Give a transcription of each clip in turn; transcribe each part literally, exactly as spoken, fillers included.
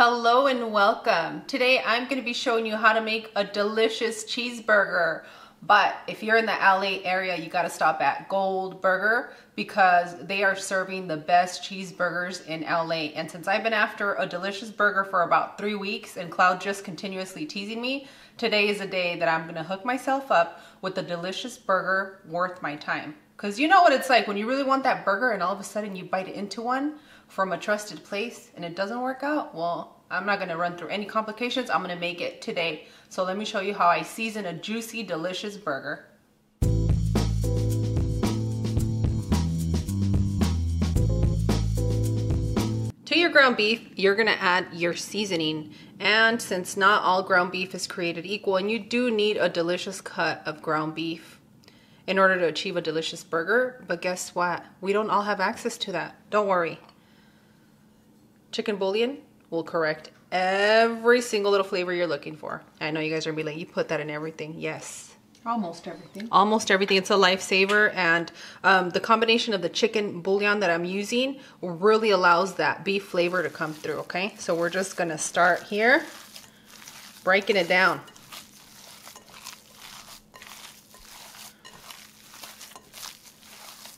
Hello and welcome. Today I'm going to be showing you how to make a delicious cheeseburger. But if you're in the L A area, you got to stop at Gold Burger because they are serving the best cheeseburgers in L A. And since I've been after a delicious burger for about three weeks and Cloud just continuously teasing me, today is a day that I'm going to hook myself up with a delicious burger worth my time. Because you know what it's like when you really want that burger and all of a sudden you bite into one from a trusted place and it doesn't work out. Well, I'm not gonna run through any complications. I'm gonna make it today. So let me show you how I season a juicy, delicious burger. To your ground beef, you're gonna add your seasoning. And since not all ground beef is created equal, and you do need a delicious cut of ground beef in order to achieve a delicious burger, but guess what? We don't all have access to that. Don't worry. Chicken bouillon will correct every single little flavor you're looking for. I know you guys are gonna be like, you put that in everything. Yes. Almost everything. Almost everything. It's a lifesaver, and um, the combination of the chicken bouillon that I'm using really allows that beef flavor to come through, okay? So we're just gonna start here, breaking it down.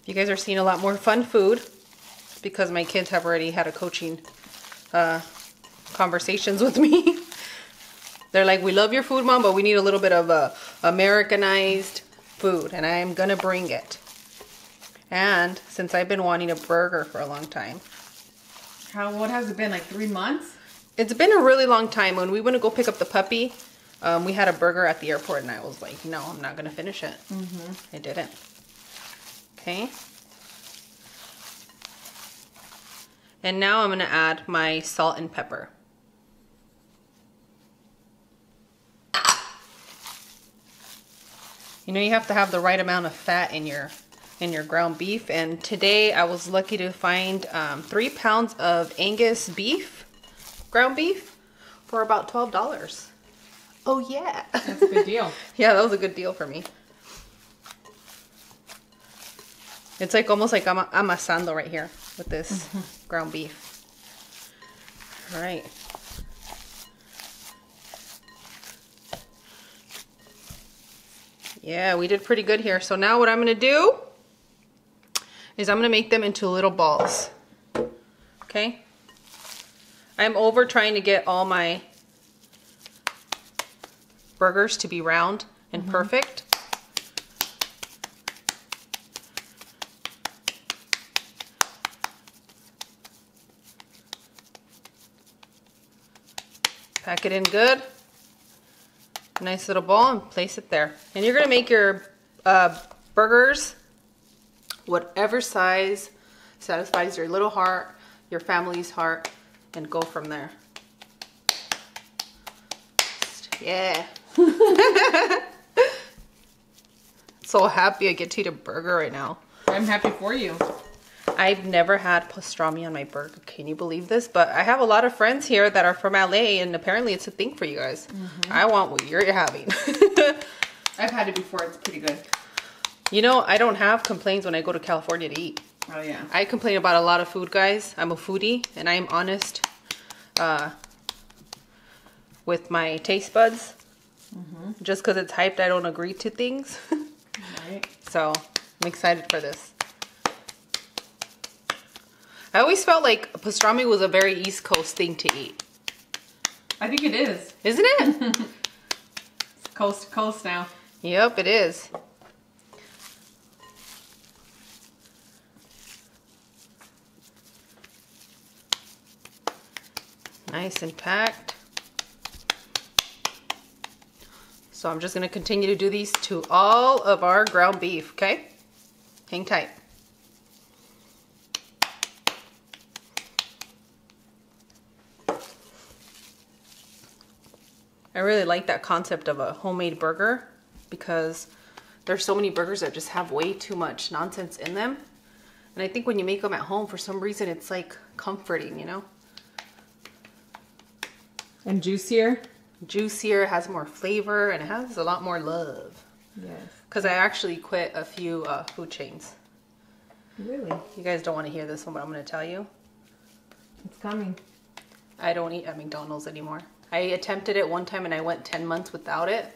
You guys are seeing a lot more fun food because my kids have already had a coaching uh, conversations with me. They're like, we love your food, Mom, but we need a little bit of uh, Americanized food, and I'm gonna bring it. And since I've been wanting a burger for a long time. How, what has it been, like three months? It's been a really long time. When we went to go pick up the puppy, um, we had a burger at the airport, and I was like, no, I'm not gonna finish it. Mm-hmm. I didn't. Okay, and now I'm going to add my salt and pepper. You know, you have to have the right amount of fat in your in your ground beef, and today I was lucky to find um, three pounds of Angus beef, ground beef, for about twelve dollars. Oh yeah. That's a good deal. Yeah, that was a good deal for me. It's like almost like I'm amasando right here with this mm-hmm. ground beef. All right. Yeah, we did pretty good here. So now what I'm going to do is I'm going to make them into little balls. Okay? I'm over trying to get all my burgers to be round and mm-hmm. perfect. Pack it in good, nice little ball, and place it there. And you're gonna make your uh, burgers whatever size satisfies your little heart, your family's heart, and go from there. Yeah. So happy I get to eat a burger right now. I'm happy for you. I've never had pastrami on my burger. Can you believe this? But I have a lot of friends here that are from L A, and apparently it's a thing for you guys. Mm-hmm. I want what you're having. I've had it before. It's pretty good. You know, I don't have complaints when I go to California to eat. Oh, yeah. I complain about a lot of food, guys. I'm a foodie, and I am honest uh, with my taste buds. Mm-hmm. Just because it's hyped, I don't agree to things. Right. So I'm excited for this. I always felt like pastrami was a very East Coast thing to eat. I think it is. Isn't it? It's coast to coast now. Yep, it is. Nice and packed. So I'm just going to continue to do these to all of our ground beef, okay? Hang tight. I really like that concept of a homemade burger because there's so many burgers that just have way too much nonsense in them. And I think when you make them at home, for some reason, it's like comforting, you know? And juicier? Juicier, has more flavor, and it has a lot more love. Yes. Because I actually quit a few uh, food chains. Really? You guys don't want to hear this one, but I'm going to tell you. It's coming. I don't eat at McDonald's anymore. I attempted it one time and I went ten months without it.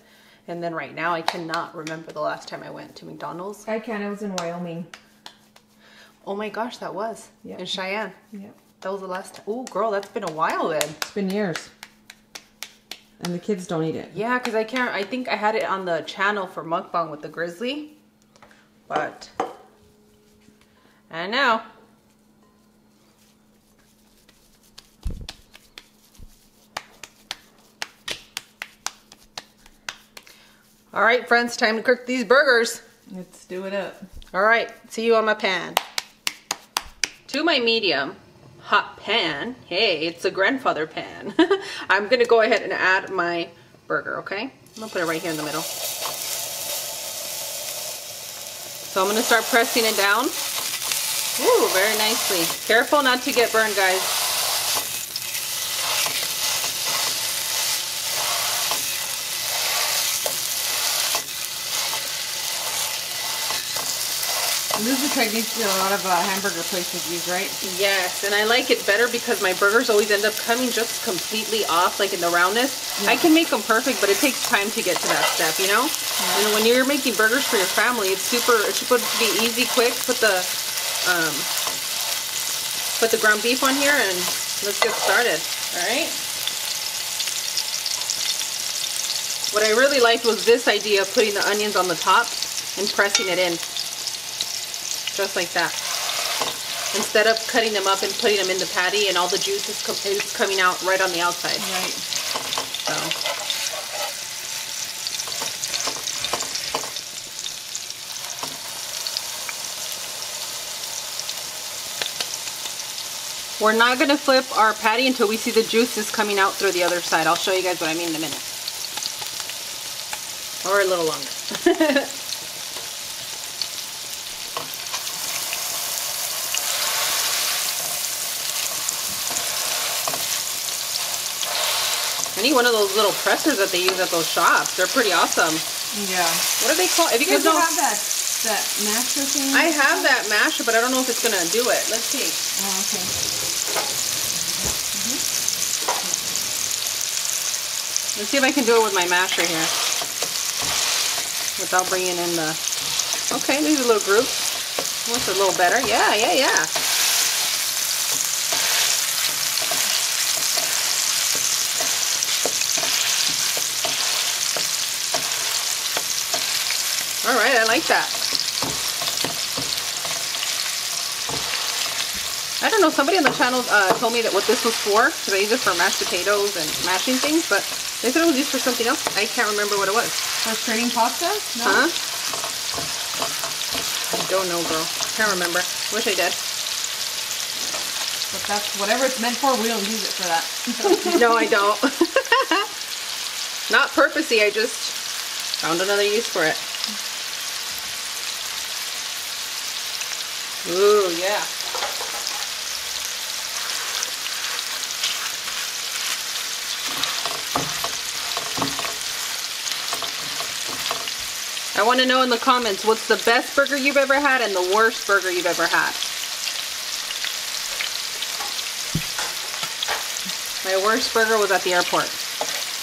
And then right now I cannot remember the last time I went to McDonald's. I can, it was in Wyoming. Oh my gosh, that was. Yep. In Cheyenne. Yep. That was the last time. Oh girl, that's been a while then. It's been years. And the kids don't eat it. Yeah, because I can't, I think I had it on the channel for mukbang with the grizzly. But, I know. All right, friends, time to cook these burgers. Let's do it up. All right, see you on my pan. To my medium hot pan, hey, it's a grandfather pan. I'm gonna go ahead and add my burger, okay? I'm gonna put it right here in the middle. So I'm gonna start pressing it down. Ooh, very nicely. Careful not to get burned, guys. This is a technique that a lot of uh, hamburger places use, right? Yes, and I like it better because my burgers always end up coming just completely off, like in the roundness. Yeah. I can make them perfect, but it takes time to get to that step, you know? Yeah. And when you're making burgers for your family, it's super, it should be easy, quick. Put the, um, put the ground beef on here and let's get started, all right? What I really liked was this idea of putting the onions on the top and pressing it in. Just like that. Instead of cutting them up and putting them in the patty and all the juice is, co is coming out right on the outside. Right. So. We're not going to flip our patty until we see the juices coming out through the other side. I'll show you guys what I mean in a minute. Or a little longer. One of those little pressers that they use at those shops, they're pretty awesome. Yeah. What are they called? If you guys don't have that, that masher thing? I have that masher, but I don't know if it's going to do it. Let's see. Oh, okay. Mm-hmm. Let's see if I can do it with my masher here without bringing in the... Okay, there's a little group. Looks a little better. Yeah, yeah, yeah. All right, I like that. I don't know, somebody on the channel uh, told me that what this was for, because I use it for mashed potatoes and mashing things, but they said it was used for something else. I can't remember what it was. For creating pasta? No. Huh? I don't know, girl. Can't remember. Wish I did. But that's whatever it's meant for, we don't use it for that. No, I don't. Not purposely, I just found another use for it. Ooh, yeah. I want to know in the comments, what's the best burger you've ever had and the worst burger you've ever had? My worst burger was at the airport.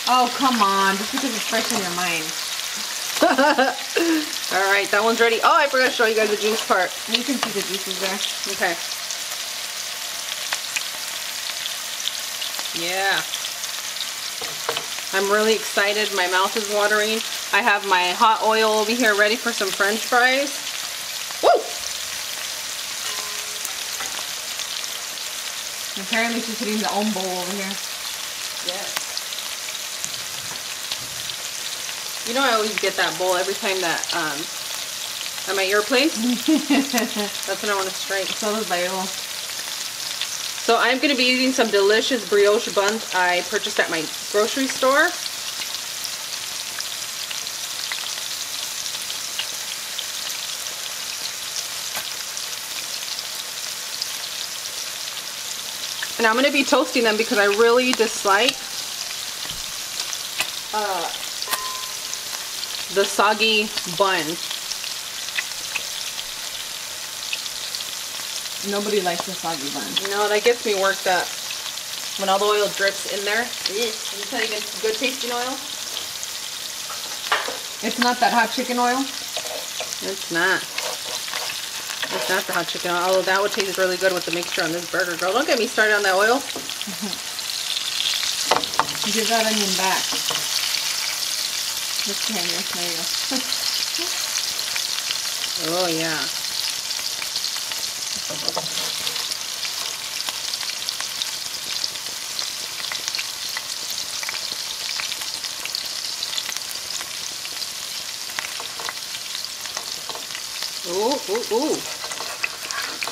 Oh, come on. Just because it's fresh in your mind. All right, that one's ready. Oh, I forgot to show you guys the juice part. You can see the juices there. Okay. Yeah. I'm really excited. My mouth is watering. I have my hot oil over here ready for some French fries. Woo! Apparently she's hitting the own bowl over here. Yes. You know I always get that bowl every time that um, I'm at your place. That's when I want to strike. So does my oil. So I'm going to be using some delicious brioche buns I purchased at my grocery store. And I'm going to be toasting them because I really dislike... Uh, the soggy bun. Nobody likes the soggy bun. No, that gets me worked up. When all the oil drips in there, it's not even good tasting oil. It's not that hot chicken oil. It's not. It's not the hot chicken oil, although that would taste really good with the mixture on this burger. Girl, don't get me started on that oil. Give that onion back. Just behind you. There you go. Oh, yeah. Ooh, ooh, ooh.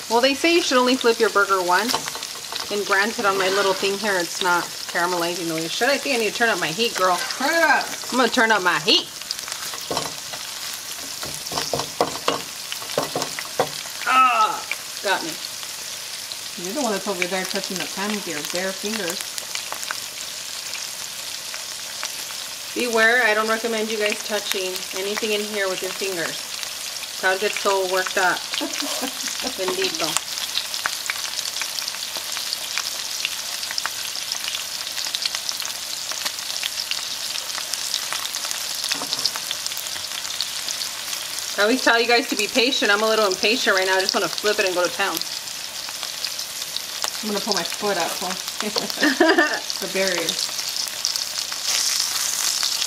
Well, they say you should only flip your burger once. And granted, on my little thing here, it's not caramelizing the way it should. I think I need to turn up my heat, girl. Turn it up. I'm going to turn up my heat. Ah, got me. You're the one that's over there touching the pan with your bare fingers. Beware, I don't recommend you guys touching anything in here with your fingers. Cloud gets so worked up. Bendito. I always tell you guys to be patient. I'm a little impatient right now. I just want to flip it and go to town. I'm going to pull my foot up. The barrier. I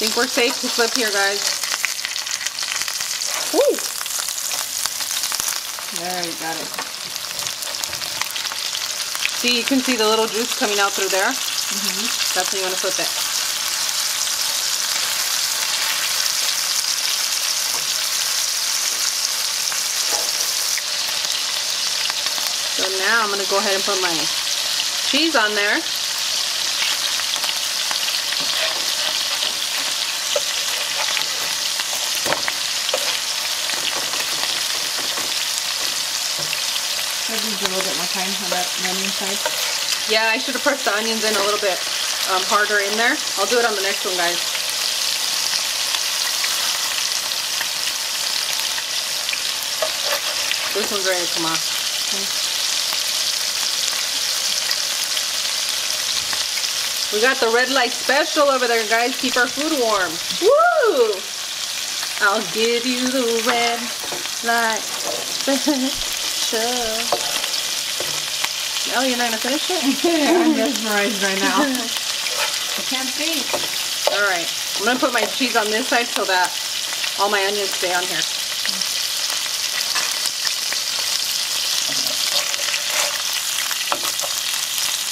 think we're safe to flip here, guys. Woo! There, you got it. See, you can see the little juice coming out through there. Mm-hmm. That's when you want to flip it. So now I'm going to go ahead and put my cheese on there. A little bit more time on that onion side. Yeah, I should have pressed the onions in a little bit um, harder in there. I'll do it on the next one, guys. This one's ready to come off. Okay. We got the red light special over there, guys. Keep our food warm. Woo! I'll give you the red light special. Oh, you're not going to finish it? I'm mesmerized right now. I can't think. Alright, I'm going to put my cheese on this side so that all my onions stay on here.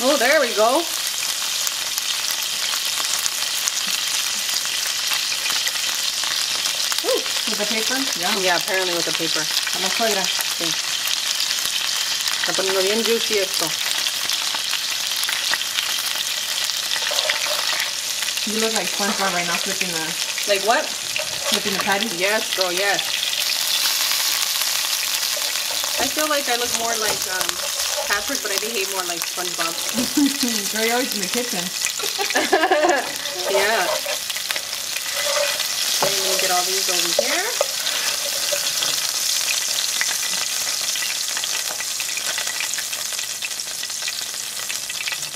Oh, there we go. Ooh. With the paper? Yeah. Yeah, apparently with the paper. I'm going to put Está poniendo bien juicy esto. You look like SpongeBob right now flipping the... Like what? Flipping the patty? Yes, girl, yes. I feel like I look more like um, Patrick, but I behave more like SpongeBob. Girl, you're always in the kitchen. Yeah. So I'm going to get all these over here.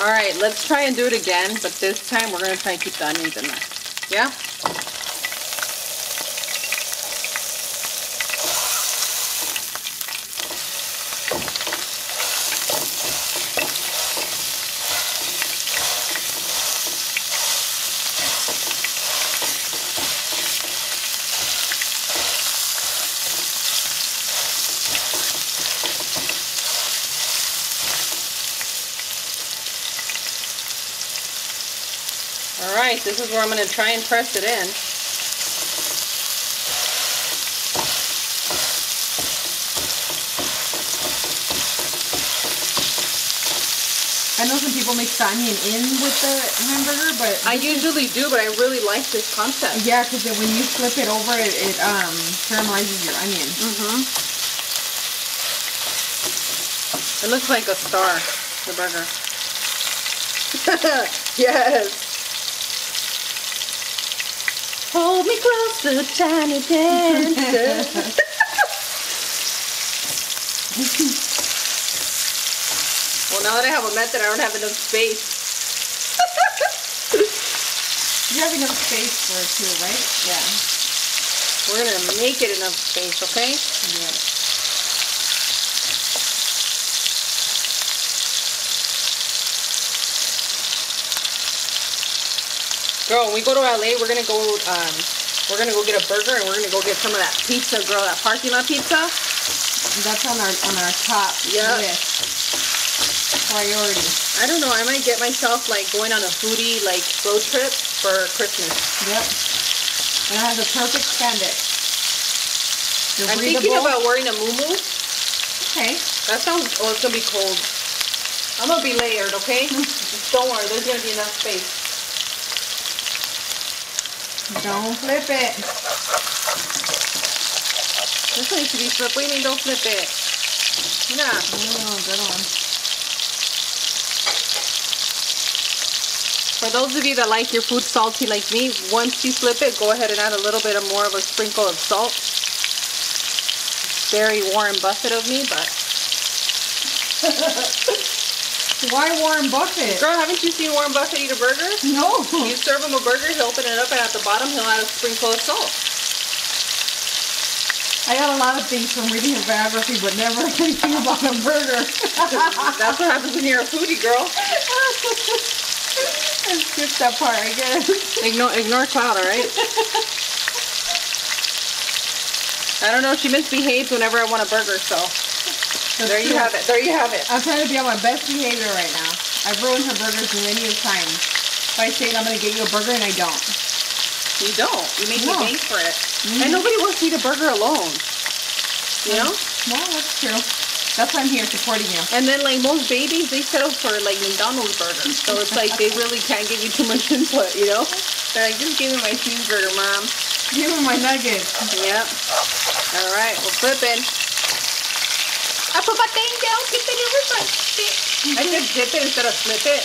All right, let's try and do it again, but this time we're going to try and keep the onions in there. Yeah? This is where I'm going to try and press it in. I know some people mix the onion in with the hamburger, but... I usually do, but I really like this concept. Yeah, because when you flip it over, it, it um, caramelizes your onion. Mm-hmm. It looks like a star, the burger. Yes! Hold me closer, tiny dancer. Well, now that I have a method, I don't have enough space. have enough space for it too, right? Yeah. We're going to make it enough space, okay? Yeah. Girl, when we go to L A, we're gonna go. Um, we're gonna go get a burger, and we're gonna go get some of that pizza, girl. That parking lot pizza. That's on our on our top yep. list. Priority. I don't know. I might get myself like going on a foodie like road trip for Christmas. Yep. And I have the perfect spandex. I'm thinking about wearing a muumuu. Okay. That sounds. Oh, it's gonna be cold. I'm gonna be layered. Okay. Don't worry. There's gonna be enough space. Don't flip it. This one needs to be flipped. What do you mean don't flip it? Yeah. Oh, good one. For those of you that like your food salty like me, once you flip it, go ahead and add a little bit of more of a sprinkle of salt. Very Warren Buffett of me, but... Why Warren Buffett? Girl, haven't you seen Warren Buffett eat a burger? No. You serve him a burger, he'll open it up, and at the bottom, he'll add a sprinkle of salt. I got a lot of things from reading his biography, but never thinking about a burger. That's what happens when you're a foodie, girl. I skipped that part, I guess. Ignore, ignore Cloud, all right? I don't know, she misbehaves whenever I want a burger, so... That's there you true. have it. There you have it. I'm trying to be on my best behavior right now. I've ruined her burgers many times by saying I'm going to get you a burger, and I don't. You don't. You make no. me pay for it. Mm-hmm. And nobody wants to eat a burger alone. You mm-hmm. know? No, that's true. That's why I'm here supporting you. And then, like, most babies, they settle for, like, McDonald's burgers. So it's like they really can't give you too much input, you know? They're like, just give me my cheeseburger, Mom. Give me my nuggets. Yep. All right. We're flipping. I put my thing down, keep it in reverse. I just dip it instead of flip it.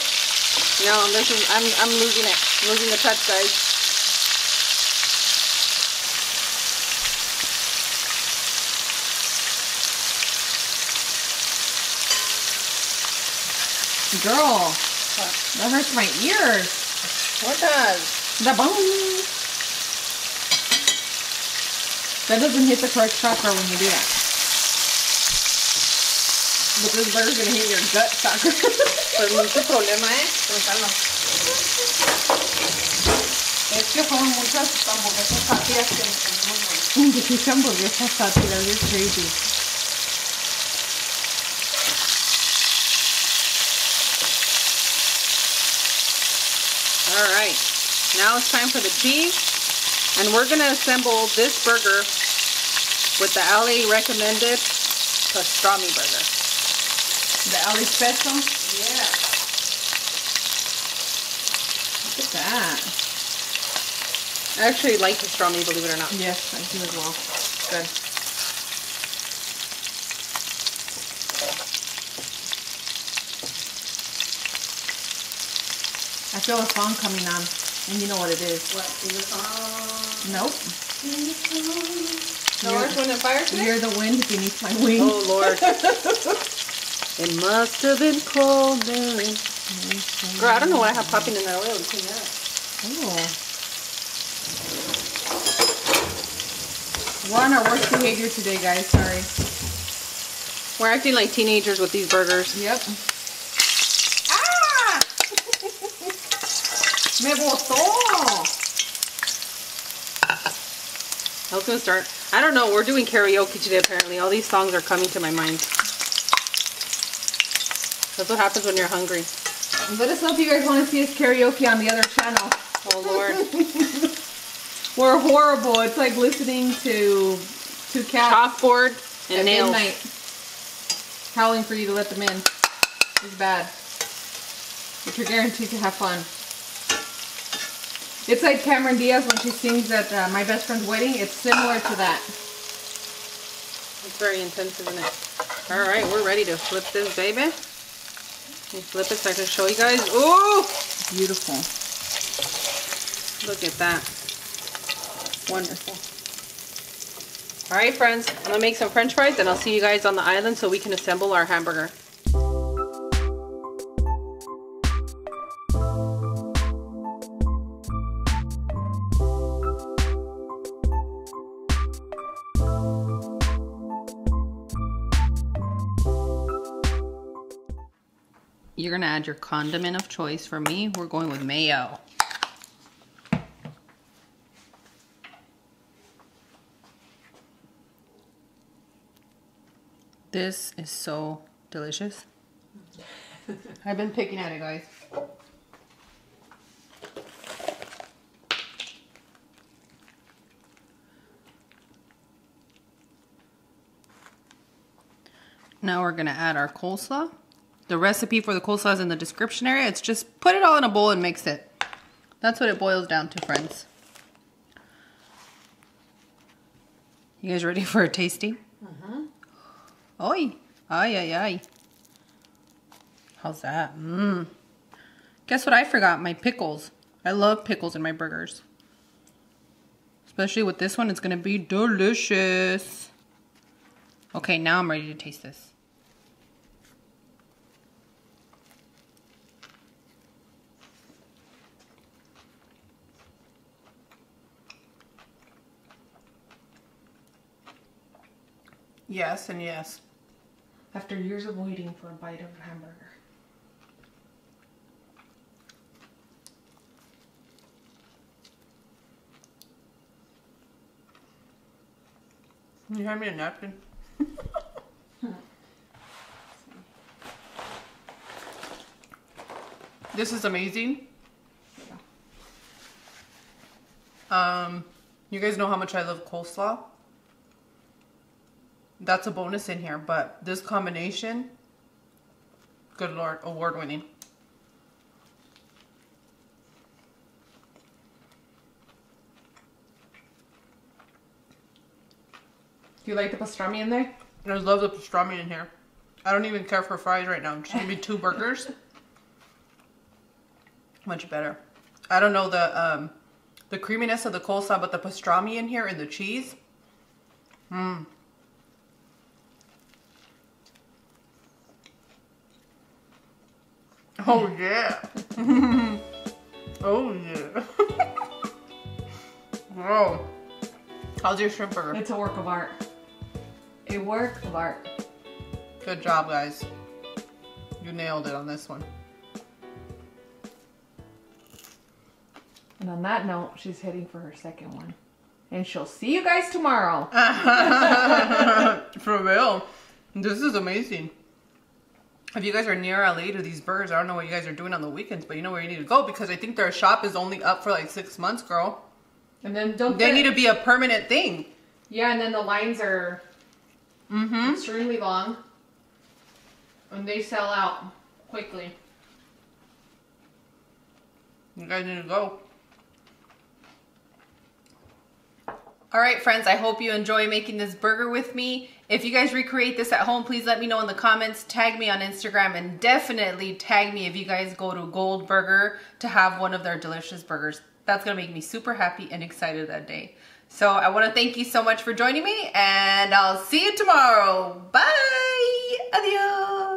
No, this is I'm I'm losing it. I'm losing the touch, guys. Girl, what? That hurts my ears. What does? The bone. That doesn't hit the correct chakra when you do that. But this burger's gonna hit your gut, sucker. Pero mucho problema, eh. Es que son muchas hamburguesas sátiras que tenemos. These hamburguesas sátiras, you're crazy. All right, now it's time for the cheese, and we're gonna assemble this burger with the L A recommended pastrami burger. The L A special? Yeah. Look at that. I actually like pastrami, believe it or not. Yes, I do as well. Good. I feel a song coming on, and you know what it is. What is the song? Nope. No Earth, Wind, and Fire today? You're the wind beneath my wings. Oh, Lord. It must have been cold, really. Girl, I don't know what I have popping in that oil to clean that. Ooh. We're on our worst behavior today, guys. Sorry. We're acting like teenagers with these burgers. Yep. Ah! Me botó! I was gonna start. I don't know. We're doing karaoke today, apparently. All these songs are coming to my mind. That's what happens when you're hungry. Let us know if you guys want to see us karaoke on the other channel. Oh, Lord. We're horrible. It's like listening to two cats. Chalkboard and at nails. Midnight. Howling for you to let them in. It's bad. But you're guaranteed to have fun. It's like Cameron Diaz when she sings at uh, my best friend's wedding. It's similar to that. It's very intense, isn't it? All right, we're ready to flip this, baby. Let me flip it so I can show you guys. Oh! Beautiful. Look at that. Wonderful. Alright, friends. I'm going to make some french fries, and I'll see you guys on the island so we can assemble our hamburger. You're gonna add your condiment of choice. For me, we're going with mayo. This is so delicious. I've been picking at it, guys. Now we're gonna add our coleslaw. The recipe for the coleslaw is in the description area. It's just put it all in a bowl and mix it. That's what it boils down to, friends. You guys ready for a tasting? Mm-hmm. Oi! Ay, ay, ay. How's that? Mmm. Guess what I forgot? My pickles. I love pickles in my burgers. Especially with this one, it's gonna be delicious. Okay, now I'm ready to taste this. Yes and yes. After years of waiting for a bite of a hamburger. Can you hand me a napkin? This is amazing. Um, you guys know how much I love coleslaw. That's a bonus in here, but this combination, good Lord, award winning. Do you like the pastrami in there? I love the pastrami in here. I don't even care for fries right now. It's just gonna be two burgers. Much better. I don't know the um, the creaminess of the coleslaw, but the pastrami in here and the cheese. Mmm. Oh yeah. Oh yeah. Bro. How's your shrimp burger? It's a work of art. A work of art. Good job, guys. You nailed it on this one. And on that note, she's heading for her second one. And she'll see you guys tomorrow. For real. This is amazing. If you guys are near L A to these burgers, I don't know what you guys are doing on the weekends, but you know where you need to go, because I think their shop is only up for like six months, girl. And then don't they need it. to be a permanent thing? Yeah, and then the lines are mm-hmm. extremely long, and they sell out quickly. You guys need to go. All right, friends, I hope you enjoy making this burger with me. If you guys recreate this at home, please let me know in the comments, tag me on Instagram, and definitely tag me if you guys go to Gold Burger to have one of their delicious burgers. That's gonna make me super happy and excited that day. So I wanna thank you so much for joining me, and I'll see you tomorrow. Bye, adios.